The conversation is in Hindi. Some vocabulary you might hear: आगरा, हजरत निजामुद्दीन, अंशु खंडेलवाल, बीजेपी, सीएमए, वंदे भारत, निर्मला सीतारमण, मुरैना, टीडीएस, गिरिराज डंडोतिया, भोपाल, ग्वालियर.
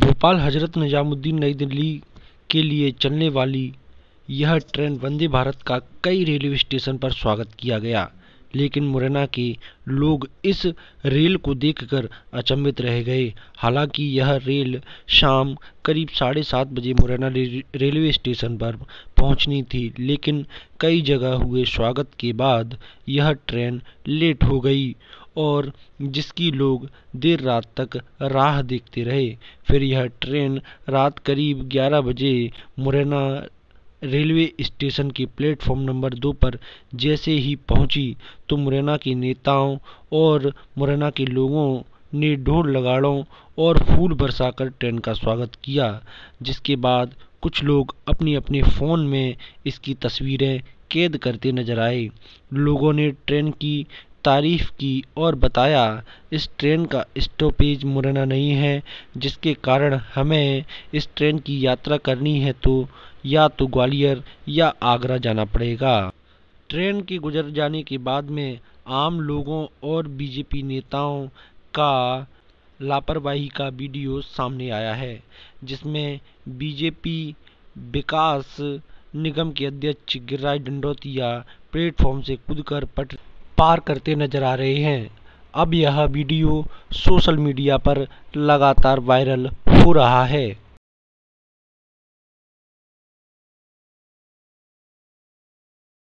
भोपाल हजरत निजामुद्दीन नई दिल्ली के लिए चलने वाली यह ट्रेन वंदे भारत का कई रेलवे स्टेशन पर स्वागत किया गया, लेकिन मुरैना के लोग इस रेल को देखकर अचंभित रह गए। हालांकि यह रेल शाम करीब 7:30 बजे मुरैना रेलवे स्टेशन पर पहुंचनी थी, लेकिन कई जगह हुए स्वागत के बाद यह ट्रेन लेट हो गई और जिसकी लोग देर रात तक राह देखते रहे। फिर यह ट्रेन रात करीब 11 बजे मुरैना रेलवे स्टेशन के प्लेटफॉर्म नंबर 2 पर जैसे ही पहुंची तो मुरैना के नेताओं और मुरैना के लोगों ने ढोल लगाड़ों और फूल बरसाकर ट्रेन का स्वागत किया, जिसके बाद कुछ लोग अपने अपने फ़ोन में इसकी तस्वीरें कैद करते नजर आए। लोगों ने ट्रेन की तारीफ की और बताया, इस ट्रेन का स्टॉपेज मुरैना नहीं है, जिसके कारण हमें इस ट्रेन की यात्रा करनी है तो या तो ग्वालियर या आगरा जाना पड़ेगा। ट्रेन के गुजर जाने के बाद में आम लोगों और बीजेपी नेताओं का लापरवाही का वीडियो सामने आया है, जिसमें बीजेपी विकास निगम के अध्यक्ष गिरिराज डंडोतिया प्लेटफॉर्म से कूदकर पटरी पार करते नजर आ रहे हैं। अब यह वीडियो सोशल मीडिया पर लगातार वायरल हो रहा है।